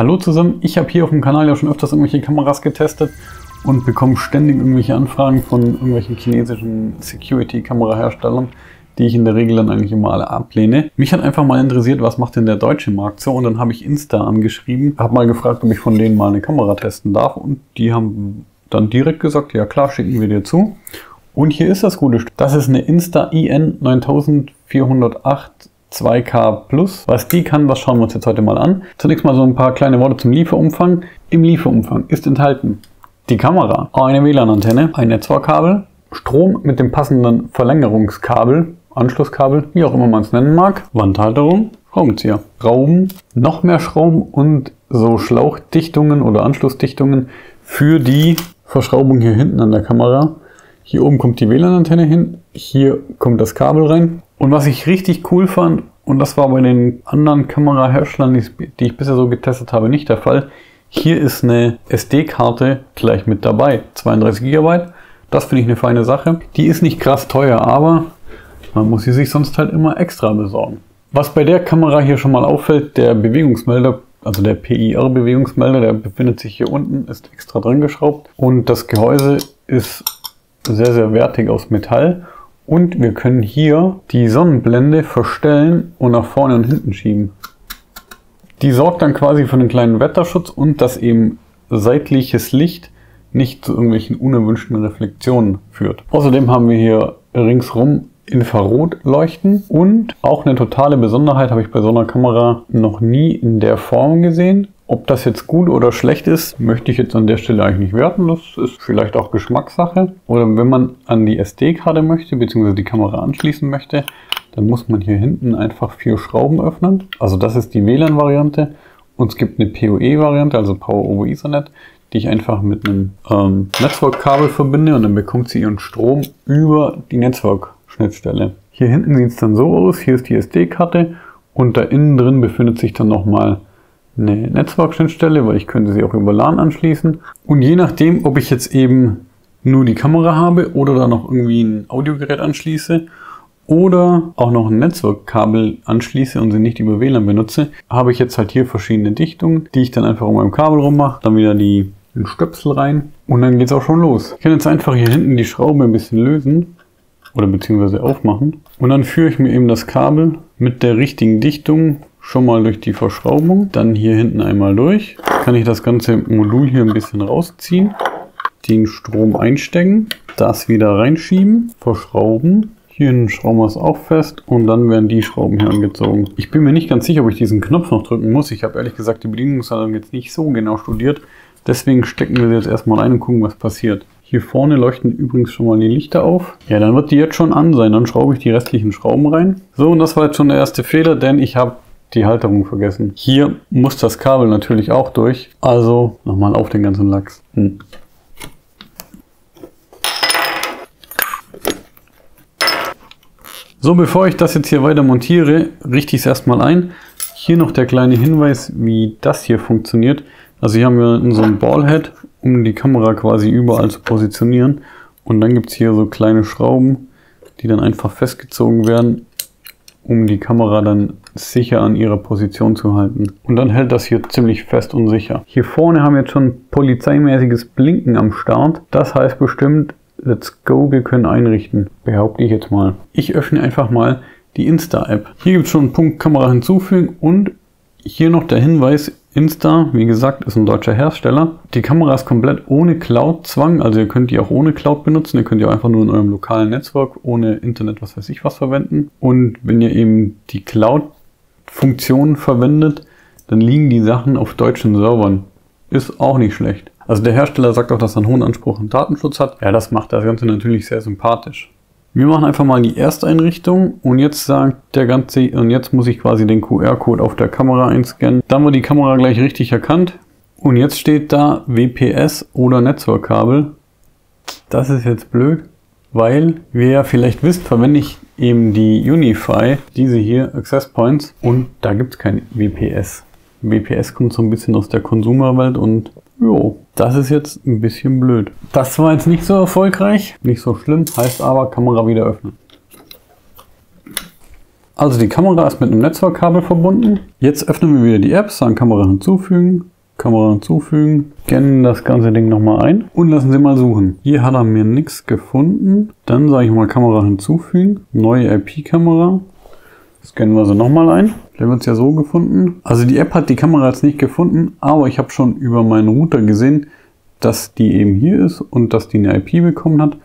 Hallo zusammen, ich habe hier auf dem Kanal ja schon öfters irgendwelche Kameras getestet und bekomme ständig irgendwelche Anfragen von irgendwelchen chinesischen Security-Kameraherstellern, die ich in der Regel dann eigentlich immer alle ablehne. Mich hat einfach mal interessiert, was macht denn der deutsche Markt so, und dann habe ich Insta angeschrieben, habe mal gefragt, ob ich von denen mal eine Kamera testen darf, und die haben dann direkt gesagt, ja klar, schicken wir dir zu. Und hier ist das gute Stück. Das ist eine Insta IN 9408 2K Plus. Was die kann, das schauen wir uns jetzt heute mal an. Zunächst mal so ein paar kleine Worte zum Lieferumfang. Im Lieferumfang ist enthalten die Kamera, eine WLAN-Antenne, ein Netzwerkkabel, Strom mit dem passenden Verlängerungskabel, Anschlusskabel, wie auch immer man es nennen mag, Wandhalterung, Schraubenzieher, Schrauben, noch mehr Schrauben und so Schlauchdichtungen oder Anschlussdichtungen für die Verschraubung hier hinten an der Kamera. Hier oben kommt die WLAN-Antenne hin, hier kommt das Kabel rein. Und was ich richtig cool fand, und das war bei den anderen Kameraherstellern, die ich bisher so getestet habe, nicht der Fall, hier ist eine SD-Karte gleich mit dabei, 32 GB. Das finde ich eine feine Sache. Die ist nicht krass teuer, aber man muss sie sich sonst halt immer extra besorgen. Was bei der Kamera hier schon mal auffällt, der Bewegungsmelder, also der PIR-Bewegungsmelder, der befindet sich hier unten, ist extra dran geschraubt. Und das Gehäuse ist sehr, sehr wertig aus Metall. Und wir können hier die Sonnenblende verstellen und nach vorne und hinten schieben. Die sorgt dann quasi für einen kleinen Wetterschutz und dass eben seitliches Licht nicht zu irgendwelchen unerwünschten Reflexionen führt. Außerdem haben wir hier ringsrum Infrarotleuchten, und auch eine totale Besonderheit habe ich bei so einer Kamera noch nie in der Form gesehen. Ob das jetzt gut oder schlecht ist, möchte ich jetzt an der Stelle eigentlich nicht werten. Das ist vielleicht auch Geschmackssache. Oder wenn man an die SD-Karte möchte, beziehungsweise die Kamera anschließen möchte, dann muss man hier hinten einfach 4 Schrauben öffnen. Also das ist die WLAN-Variante. Und es gibt eine PoE-Variante, also Power over Ethernet, die ich einfach mit einem Netzwerkkabel verbinde, und dann bekommt sie ihren Strom über die Netzwerkschnittstelle. Hier hinten sieht es dann so aus. Hier ist die SD-Karte und da innen drin befindet sich dann nochmal eine Netzwerkschnittstelle, weil ich könnte sie auch über LAN anschließen. Und je nachdem, ob ich jetzt eben nur die Kamera habe oder da noch irgendwie ein Audiogerät anschließe oder auch noch ein Netzwerkkabel anschließe und sie nicht über WLAN benutze, habe ich jetzt halt hier verschiedene Dichtungen, die ich dann einfach um meinem Kabel rummache, dann wieder den Stöpsel rein, und dann geht es auch schon los. Ich kann jetzt einfach hier hinten die Schraube ein bisschen lösen oder beziehungsweise aufmachen, und dann führe ich mir eben das Kabel mit der richtigen Dichtung schon mal durch die Verschraubung, dann hier hinten einmal durch. Kann ich das ganze Modul hier ein bisschen rausziehen, den Strom einstecken, das wieder reinschieben, verschrauben. Hier schrauben wir es auch fest und dann werden die Schrauben hier angezogen. Ich bin mir nicht ganz sicher, ob ich diesen Knopf noch drücken muss. Ich habe ehrlich gesagt die Bedienungsanleitung jetzt nicht so genau studiert. Deswegen stecken wir sie jetzt erstmal ein und gucken, was passiert. Hier vorne leuchten übrigens schon mal die Lichter auf. Ja, dann wird die jetzt schon an sein. Dann schraube ich die restlichen Schrauben rein. So, und das war jetzt schon der erste Fehler, denn ich habe die Halterung vergessen. Hier muss das Kabel natürlich auch durch. Also nochmal auf den ganzen Lachs. So, bevor ich das jetzt hier weiter montiere, richte ich es erstmal ein. Hier noch der kleine Hinweis, wie das hier funktioniert. Also hier haben wir so einen Ballhead, um die Kamera quasi überall zu positionieren. Und dann gibt es hier so kleine Schrauben, die dann einfach festgezogen werden, um die Kamera dann sicher an ihrer Position zu halten. Und dann hält das hier ziemlich fest und sicher. Hier vorne haben wir jetzt schon polizeimäßiges Blinken am Start. Das heißt bestimmt, let's go, wir können einrichten. Behaupte ich jetzt mal. Ich öffne einfach mal die Insta-App. Hier gibt es schon einen Punkt Kamera hinzufügen, und hier noch der Hinweis, Insta, wie gesagt, ist ein deutscher Hersteller. Die Kamera ist komplett ohne Cloud-Zwang, also ihr könnt die auch ohne Cloud benutzen, ihr könnt die auch einfach nur in eurem lokalen Netzwerk, ohne Internet, was weiß ich was, verwenden. Und wenn ihr eben die Cloud-Funktion verwendet, dann liegen die Sachen auf deutschen Servern. Ist auch nicht schlecht. Also der Hersteller sagt auch, dass er einen hohen Anspruch an Datenschutz hat. Ja, das macht das Ganze natürlich sehr sympathisch. Wir machen einfach mal die Ersteinrichtung, und jetzt sagt der ganze, und jetzt muss ich quasi den QR-Code auf der Kamera einscannen. Dann wird die Kamera gleich richtig erkannt, und jetzt steht da WPS oder Netzwerkkabel. Das ist jetzt blöd, weil, wie ihr vielleicht wisst, verwende ich eben die UniFi, diese hier, Access Points, und da gibt es kein WPS. WPS kommt so ein bisschen aus der Konsumerwelt, und jo, das ist jetzt ein bisschen blöd. Das war jetzt nicht so erfolgreich, nicht so schlimm, heißt aber Kamera wieder öffnen. Also die Kamera ist mit einem Netzwerkkabel verbunden. Jetzt öffnen wir wieder die App, sagen Kamera hinzufügen, scannen das ganze Ding nochmal ein und lassen sie mal suchen. Hier hat er mir nichts gefunden. Dann sage ich mal Kamera hinzufügen, neue IP-Kamera. Scannen wir sie nochmal ein. Die haben wir uns ja so gefunden. Also die App hat die Kamera jetzt nicht gefunden, aber ich habe schon über meinen Router gesehen, dass die eben hier ist und dass die eine IP bekommen hat.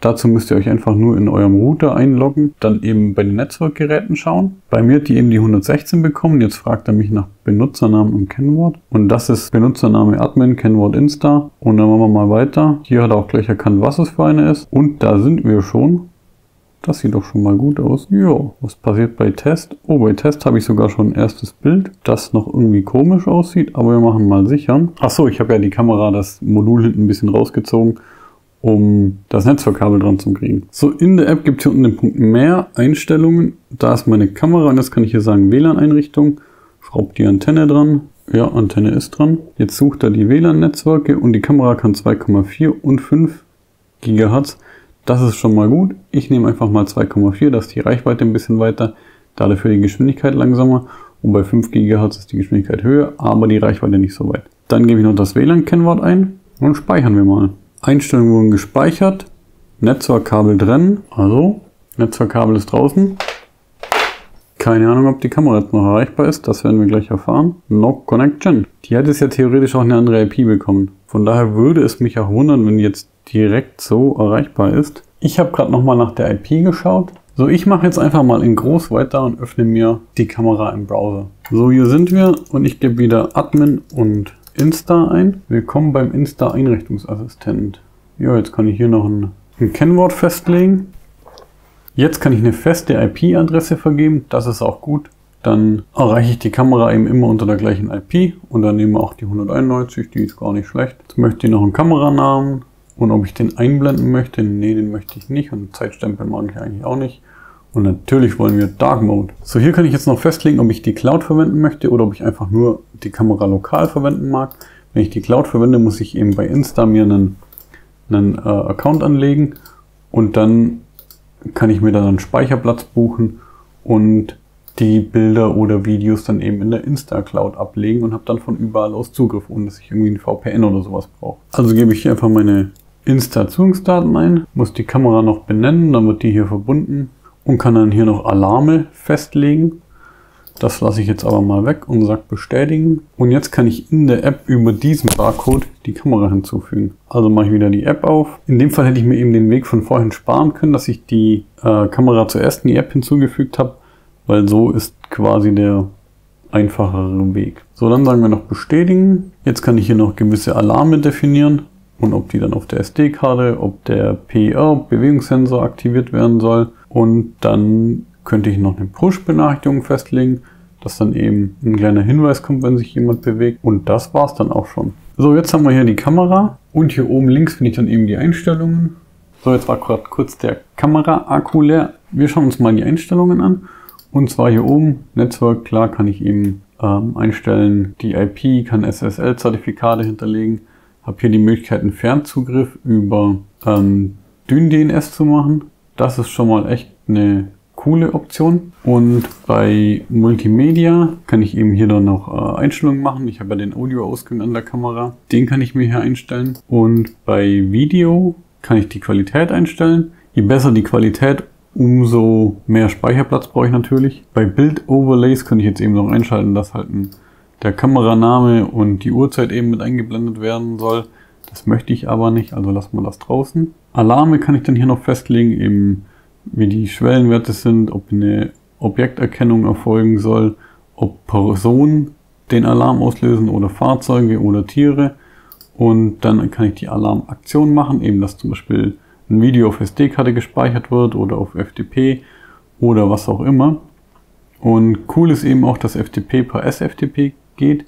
Dazu müsst ihr euch einfach nur in eurem Router einloggen, dann eben bei den Netzwerkgeräten schauen. Bei mir hat die eben die 116 bekommen. Jetzt fragt er mich nach Benutzernamen und Kennwort. Und das ist Benutzername Admin, Kennwort Insta. Und dann machen wir mal weiter. Hier hat er auch gleich erkannt, was es für eine ist. Und da sind wir schon. Das sieht doch schon mal gut aus. Jo, was passiert bei Test? Oh, bei Test habe ich sogar schon ein erstes Bild, das noch irgendwie komisch aussieht. Aber wir machen mal sichern. Achso, ich habe ja die Kamera, das Modul hinten ein bisschen rausgezogen, um das Netzwerkkabel dran zu kriegen. So, in der App gibt es hier unten den Punkt Mehr, Einstellungen. Da ist meine Kamera und das kann ich hier sagen, WLAN-Einrichtung. Schraubt die Antenne dran. Ja, Antenne ist dran. Jetzt sucht er die WLAN-Netzwerke und die Kamera kann 2,4 und 5 GHz. Das ist schon mal gut. Ich nehme einfach mal 2,4, da ist die Reichweite ein bisschen weiter, dafür die Geschwindigkeit langsamer. Und bei 5 GHz ist die Geschwindigkeit höher, aber die Reichweite nicht so weit. Dann gebe ich noch das WLAN-Kennwort ein und speichern wir mal. Einstellungen wurden gespeichert, Netzwerkkabel trennen, also Netzwerkkabel ist draußen. Keine Ahnung, ob die Kamera jetzt noch erreichbar ist, das werden wir gleich erfahren. No Connection. Die hätte es ja theoretisch auch eine andere IP bekommen. Von daher würde es mich auch wundern, wenn die jetzt direkt so erreichbar ist. Ich habe gerade nochmal nach der IP geschaut. So, ich mache jetzt einfach mal in groß weiter und öffne mir die Kamera im Browser. So, hier sind wir und ich gebe wieder Admin und Insta ein. Willkommen beim Insta-Einrichtungsassistent. Ja, jetzt kann ich hier noch ein Kennwort festlegen. Jetzt kann ich eine feste IP-Adresse vergeben. Das ist auch gut. Dann erreiche ich die Kamera eben immer unter der gleichen IP. Und dann nehmen wir auch die 191. Die ist gar nicht schlecht. Jetzt möchte ich noch einen Kameranamen. Und ob ich den einblenden möchte? Nee, den möchte ich nicht. Und Zeitstempel mag ich eigentlich auch nicht. Und natürlich wollen wir Dark Mode. So, hier kann ich jetzt noch festlegen, ob ich die Cloud verwenden möchte oder ob ich einfach nur die Kamera lokal verwenden mag. Wenn ich die Cloud verwende, muss ich eben bei Insta mir einen Account anlegen und dann kann ich mir da einen Speicherplatz buchen und die Bilder oder Videos dann eben in der Insta-Cloud ablegen und habe dann von überall aus Zugriff, ohne dass ich irgendwie ein VPN oder sowas brauche. Also gebe ich hier einfach meine Insta-Zugangsdaten ein, muss die Kamera noch benennen, dann wird die hier verbunden. Und kann dann hier noch Alarme festlegen. Das lasse ich jetzt aber mal weg und sage bestätigen. Und jetzt kann ich in der App über diesen Barcode die Kamera hinzufügen. Also mache ich wieder die App auf. In dem Fall hätte ich mir eben den Weg von vorhin sparen können, dass ich die Kamera zuerst in die App hinzugefügt habe, weil so ist quasi der einfachere Weg. So, dann sagen wir noch bestätigen. Jetzt kann ich hier noch gewisse Alarme definieren und ob die dann auf der SD-Karte, ob der PIR-Bewegungssensor aktiviert werden soll. Und dann könnte ich noch eine Push-Benachrichtigung festlegen, dass dann eben ein kleiner Hinweis kommt, wenn sich jemand bewegt. Und das war's dann auch schon. So, jetzt haben wir hier die Kamera und hier oben links finde ich dann eben die Einstellungen. So, jetzt war gerade kurz der Kamera-Akku leer. Wir schauen uns mal die Einstellungen an. Und zwar hier oben, Netzwerk, klar, kann ich eben einstellen, die IP, kann SSL-Zertifikate hinterlegen. Habe hier die Möglichkeit, einen Fernzugriff über DynDNS zu machen. Das ist schon mal echt eine coole Option. Und bei Multimedia kann ich eben hier dann noch Einstellungen machen. Ich habe ja den Audio-Ausgang an der Kamera. Den kann ich mir hier einstellen. Und bei Video kann ich die Qualität einstellen. Je besser die Qualität, umso mehr Speicherplatz brauche ich natürlich. Bei Bild-Overlays kann ich jetzt eben noch einschalten, dass halt der Kameraname und die Uhrzeit eben mit eingeblendet werden soll. Das möchte ich aber nicht, also lassen wir das draußen. Alarme kann ich dann hier noch festlegen, eben wie die Schwellenwerte sind, ob eine Objekterkennung erfolgen soll, ob Personen den Alarm auslösen oder Fahrzeuge oder Tiere. Und dann kann ich die Alarmaktion machen, eben dass zum Beispiel ein Video auf SD-Karte gespeichert wird oder auf FTP oder was auch immer. Und cool ist eben auch, dass FTP per SFTP geht.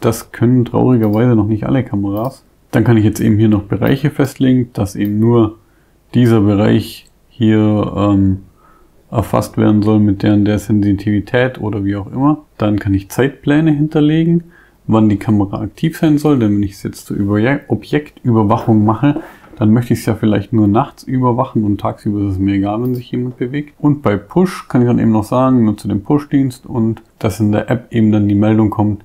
Das können traurigerweise noch nicht alle Kameras. Dann kann ich jetzt eben hier noch Bereiche festlegen, dass eben nur dieser Bereich hier erfasst werden soll mit der Sensitivität oder wie auch immer. Dann kann ich Zeitpläne hinterlegen, wann die Kamera aktiv sein soll, denn wenn ich es jetzt zur Objektüberwachung mache, dann möchte ich es ja vielleicht nur nachts überwachen und tagsüber ist es mir egal, wenn sich jemand bewegt. Und bei Push kann ich dann eben noch sagen, nutze den Push-Dienst und dass in der App eben dann die Meldung kommt,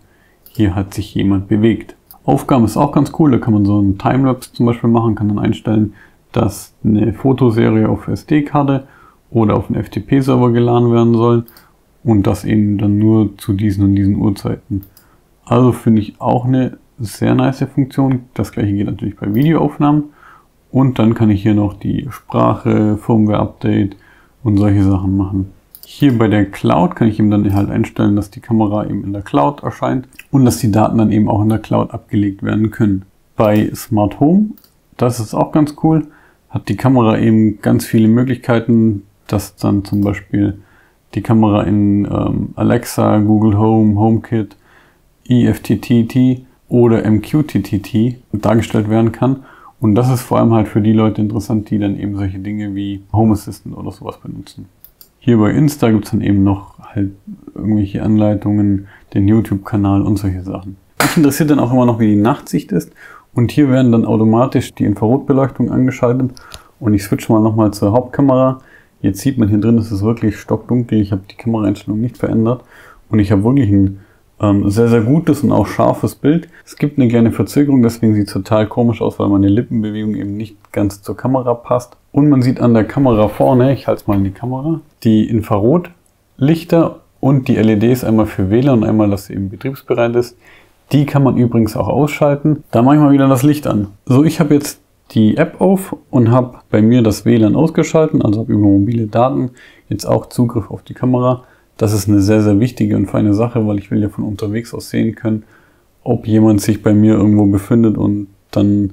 hier hat sich jemand bewegt. Aufgaben ist auch ganz cool, da kann man so einen Timelapse zum Beispiel machen, kann dann einstellen, dass eine Fotoserie auf SD-Karte oder auf einen FTP-Server geladen werden soll und das eben dann nur zu diesen und diesen Uhrzeiten. Also finde ich auch eine sehr nice Funktion. Das gleiche geht natürlich bei Videoaufnahmen und dann kann ich hier noch die Sprache, Firmware-Update und solche Sachen machen. Hier bei der Cloud kann ich eben dann halt einstellen, dass die Kamera eben in der Cloud erscheint und dass die Daten dann eben auch in der Cloud abgelegt werden können. Bei Smart Home, das ist auch ganz cool, hat die Kamera eben ganz viele Möglichkeiten, dass dann zum Beispiel die Kamera in Alexa, Google Home, HomeKit, IFTTT oder MQTT dargestellt werden kann. Und das ist vor allem halt für die Leute interessant, die dann eben solche Dinge wie Home Assistant oder sowas benutzen. Hier bei Insta gibt es dann eben noch halt irgendwelche Anleitungen, den YouTube-Kanal und solche Sachen. Mich interessiert dann auch immer noch, wie die Nachtsicht ist. Und hier werden dann automatisch die Infrarotbeleuchtung angeschaltet. Und ich switche mal nochmal zur Hauptkamera. Jetzt sieht man hier drin, es ist wirklich stockdunkel. Ich habe die Kameraeinstellung nicht verändert. Und ich habe wirklich ein sehr, sehr gutes und auch scharfes Bild. Es gibt eine kleine Verzögerung, deswegen sieht es total komisch aus, weil meine Lippenbewegung eben nicht ganz zur Kamera passt. Und man sieht an der Kamera vorne, ich halte es mal in die Kamera, die Infrarotlichter und die LEDs, einmal für Wähler und einmal, dass sie eben betriebsbereit ist. Die kann man übrigens auch ausschalten. Da mache ich mal wieder das Licht an. So, ich habe jetzt die App auf und habe bei mir das WLAN ausgeschalten, also habe über mobile Daten jetzt auch Zugriff auf die Kamera. Das ist eine sehr, sehr wichtige und feine Sache, weil ich will ja von unterwegs aus sehen können, ob jemand sich bei mir irgendwo befindet und dann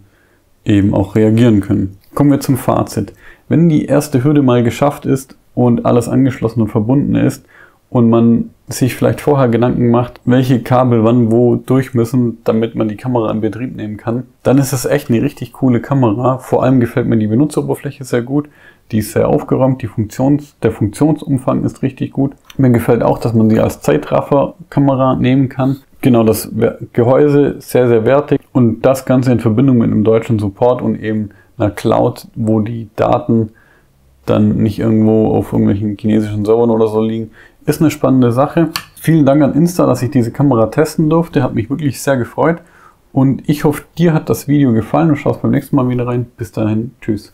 eben auch reagieren können. Kommen wir zum Fazit. Wenn die erste Hürde mal geschafft ist und alles angeschlossen und verbunden ist und man sich vielleicht vorher Gedanken macht, welche Kabel wann wo durch müssen, damit man die Kamera in Betrieb nehmen kann, dann ist das echt eine richtig coole Kamera. Vor allem gefällt mir die Benutzeroberfläche sehr gut. Die ist sehr aufgeräumt, der Funktionsumfang ist richtig gut. Mir gefällt auch, dass man sie als Zeitraffer-Kamera nehmen kann. Genau, das Gehäuse sehr, sehr wertig und das Ganze in Verbindung mit einem deutschen Support und eben einer Cloud, wo die Daten dann nicht irgendwo auf irgendwelchen chinesischen Servern oder so liegen, ist eine spannende Sache. Vielen Dank an Insta, dass ich diese Kamera testen durfte, hat mich wirklich sehr gefreut und ich hoffe, dir hat das Video gefallen und schaust beim nächsten Mal wieder rein. Bis dahin, tschüss.